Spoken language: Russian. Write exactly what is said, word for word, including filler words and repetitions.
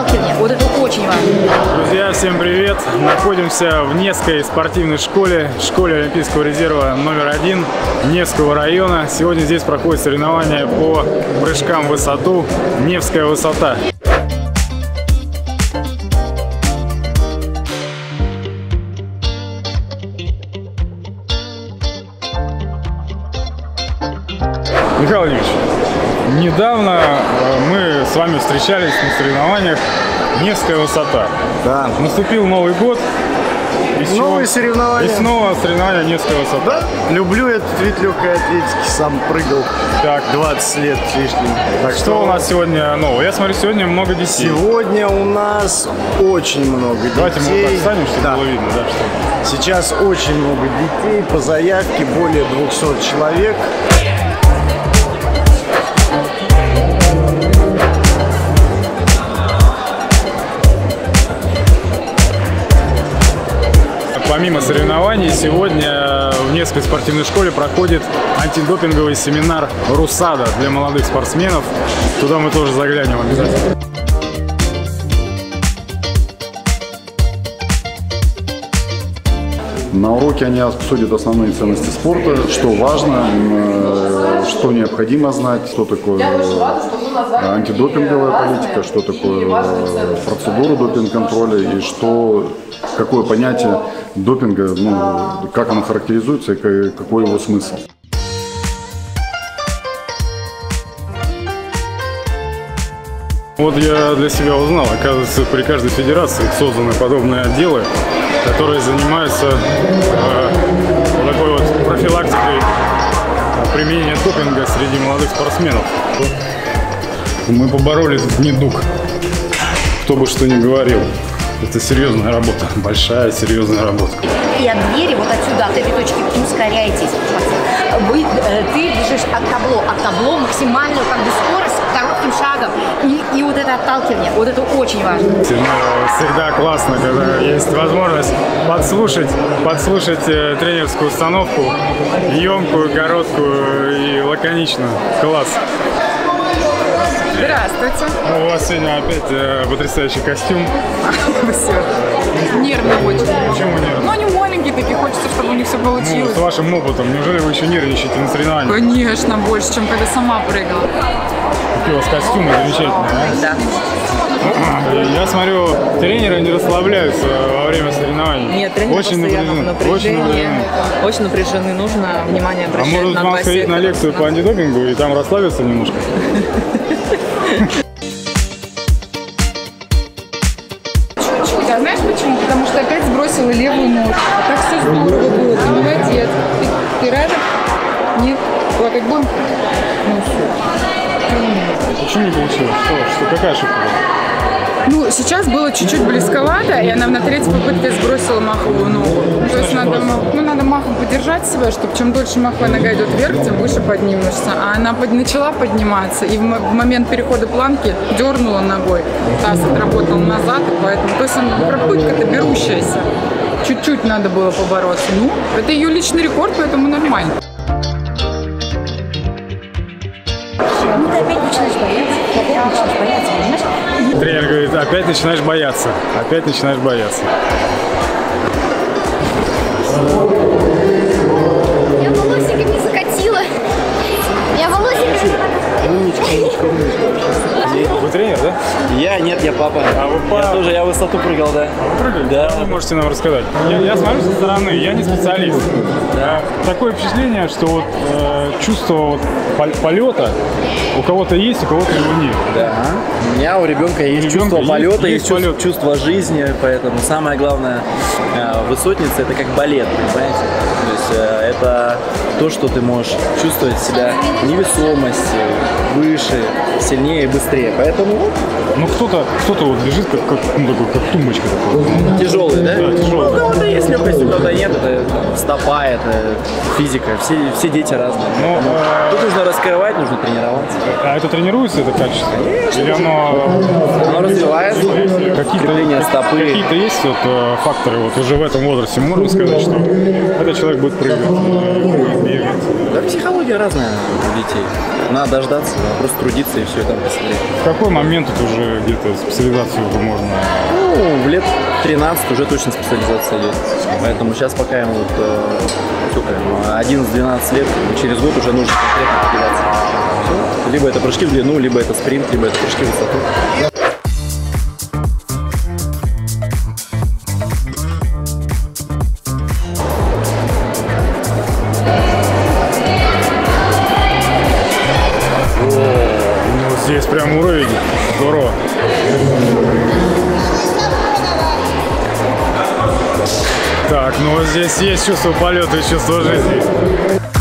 отталкивание. Вот это очень важно. Друзья, всем привет! Находимся в Невской спортивной школе, школе Олимпийского резерва номер один Невского района. Сегодня здесь проходят соревнования по прыжкам в высоту «Невская высота». Михаил Ильич, недавно мы с вами встречались на соревнованиях «Невская высота». Да. Наступил Новый год. И новые чего? Соревнования. И снова соревнования «Невская высота». Да? Люблю этот вид легкой атлетики, сам прыгал так. двадцать лет лишним. Так что, что у нас сегодня нового? Я смотрю, сегодня много детей. Сегодня у нас очень много детей. Давайте мы так встанем, чтобы да. было видно. Да, что... Сейчас очень много детей, по заявке более двухсот человек. Помимо соревнований, сегодня в Невской спортивной школе проходит антидопинговый семинар «РУСАДА» для молодых спортсменов. Туда мы тоже заглянем обязательно. На уроке они обсудят основные ценности спорта, что важно, что необходимо знать, что такое антидопинговая политика, что такое процедура допинг-контроля и что, какое понятие допинга, ну, как оно характеризуется и какой его смысл. Вот я для себя узнал, оказывается, при каждой федерации созданы подобные отделы, которые занимаются э, такой вот профилактикой применения допинга среди молодых спортсменов. Мы побороли этот недуг, кто бы что ни говорил. Это серьезная работа, большая серьезная работа. И от двери, вот отсюда, от этой точки, ускоряйтесь. Вы, э, ты бежишь от табло, от табло максимальную как бы скорость, коротким шагом. И, и вот это отталкивание, вот это очень важно. Всегда классно, когда есть возможность подслушать, подслушать тренерскую установку, емкую, короткую и лаконичную. Класс. Здравствуйте. Ну, у вас сегодня опять э, потрясающий костюм. Нервный очень. Почему нервный? Ну, они маленькие такие, хочется, чтобы у них все получилось. Ну, с вашим опытом, неужели вы еще нервничаете на соревнованиях? Конечно, больше, чем когда сама прыгала. Какие у вас костюмы замечательные, да? Да. Я смотрю, тренеры не расслабляются во время соревнований. Нет, тренеры очень постоянно напряжены. Очень напряжены. Очень напряжены, нужно внимание обращать на бассейн. А может, вам сходить на лекцию по антидопингу и там расслабиться немножко? Чуть-чуть. А знаешь почему? Потому что опять сбросила левую ногу. А так все здорово было. Ты молодец. Ты, ты рада? Нет. Была как бы... Ну, все. Почему не получилось? Что? Что? Какая ошибка была? Ну, сейчас было чуть-чуть близковато, и она на третьей попытке сбросила маховую ногу. Что То есть надо, ну, надо махом подержать себя, чтобы чем дольше маховая нога идет вверх, тем выше поднимешься. А она под, начала подниматься, и в, в момент перехода планки дернула ногой. Таз отработал назад, и поэтому... То есть она попытка-то берущаяся. Чуть-чуть надо было побороться. Ну, это ее личный рекорд, поэтому нормально. Ну, ты опять начинаешь бояться, ты опять начинаешь бояться, понимаешь? Тренер говорит, опять начинаешь бояться, опять начинаешь бояться. Я волосиками закатила. Я волосиками... Вы тренер, да? Я нет, я папа. А вы папа? Я тоже, я высоту прыгал, да. Прыгали? Да. Вы можете нам рассказать. Я, я смотрю со стороны, я не специалист. Да. Такое впечатление, что вот э, чувство вот полета у кого-то есть, у кого-то его нет. Да. У меня, у ребенка есть у ребенка чувство есть, полета, есть, есть полет. Чувство жизни, поэтому самое главное, э, высотница — это как балет, понимаете? То есть э, это то, что ты можешь чувствовать себя невесомости, выше, сильнее и быстрее. Поэтому... Ну кто-то кто-то вот лежит как, как, ну, такой, как тумбочка такой. Тяжелый, да? Да, тяжелый. Ну, у кого-то есть легкость, у кого-то нет. Это стопа, это физика. Все, все дети разные. Но, а... Тут нужно раскрывать, нужно тренироваться. А это тренируется, это качество? Конечно. Или оно... Оно развивается. Укрепление стопы. Какие-то есть вот, а, факторы вот уже в этом возрасте? Можно сказать, что этот человек будет прыгать, будет бегать? Да, психология разная у детей. Надо дождаться, просто трудиться и все это посмотреть. В какой момент тут уже где-то специализацию можно? Ну, в лет тринадцать уже точно специализация идет. Поэтому сейчас пока ему вот, одиннадцать-двенадцать лет, через год уже нужно конкретно специализация. Либо это прыжки в длину, либо это спринт, либо это прыжки в высоту. Здесь прям уровень. Здорово. Так, ну вот здесь есть чувство полета и чувство жизни.